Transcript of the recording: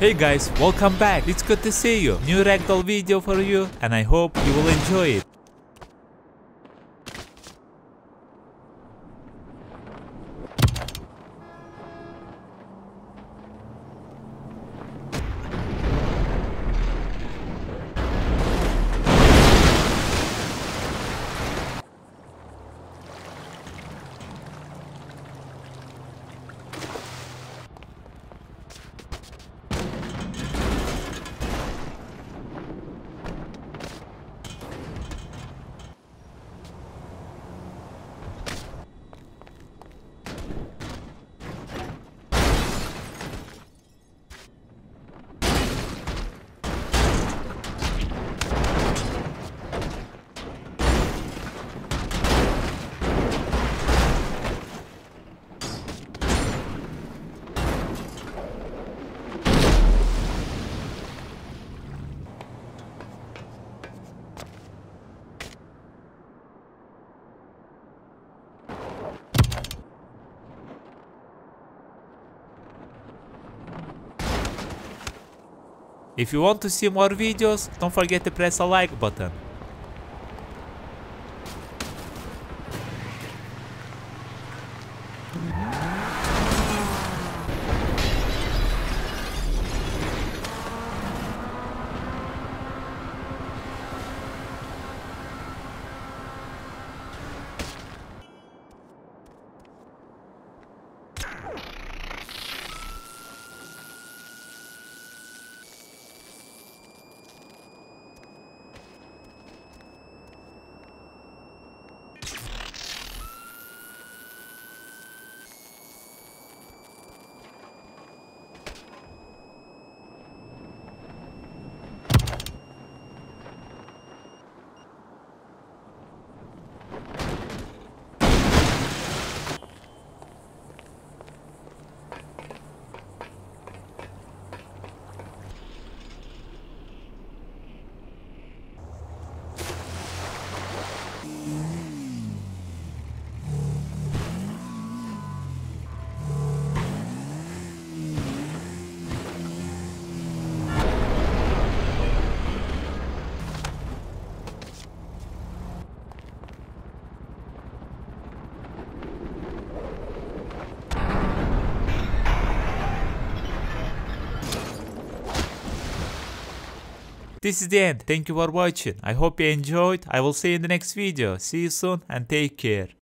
Hey guys, welcome back, it's good to see you. New ragdoll video for you and I hope you will enjoy it. If you want to see more videos, don't forget to press a like button. This is the end. Thank you for watching. I hope you enjoyed. I will see you in the next video. See you soon and take care.